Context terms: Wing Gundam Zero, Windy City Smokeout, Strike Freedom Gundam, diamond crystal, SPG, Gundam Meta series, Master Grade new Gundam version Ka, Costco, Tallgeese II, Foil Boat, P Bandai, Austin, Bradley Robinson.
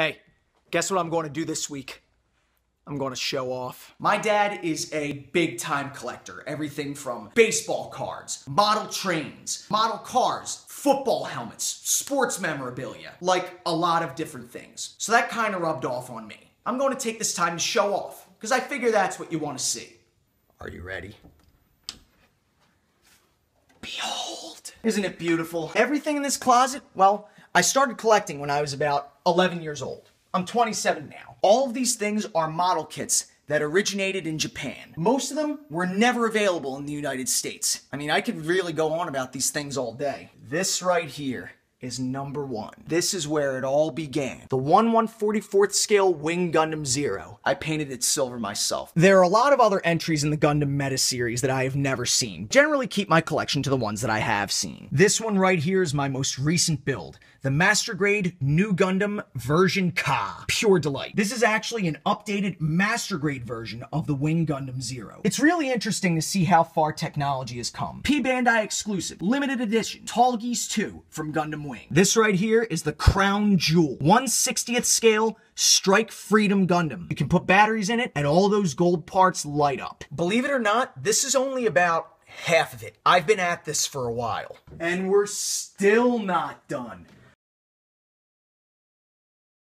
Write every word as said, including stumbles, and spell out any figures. Hey, guess what I'm going to do this week? I'm going to show off. My dad is a big time collector. Everything from baseball cards, model trains, model cars, football helmets, sports memorabilia, like a lot of different things. So that kind of rubbed off on me. I'm going to take this time to show off because I figure that's what you want to see. Are you ready? Behold. Isn't it beautiful? Everything in this closet, well, I started collecting when I was about eleven years old. I'm twenty-seven now. All of these things are model kits that originated in Japan. Most of them were never available in the United States. I mean, I could really go on about these things all day. This right here is number one. This is where it all began. The one one forty-fourth scale Wing Gundam Zero. I painted it silver myself. There are a lot of other entries in the Gundam Meta series that I have never seen. Generally keep my collection to the ones that I have seen. This one right here is my most recent build. The Master Grade New Gundam version Ka. Pure delight. This is actually an updated Master Grade version of the Wing Gundam Zero. It's really interesting to see how far technology has come. P Bandai exclusive, limited edition, Tallgeese two from Gundam Wing. This right here is the crown jewel, one sixtieth scale Strike Freedom Gundam. You can put batteries in it and all those gold parts light up. Believe it or not, this is only about half of it. I've been at this for a while. And we're still not done.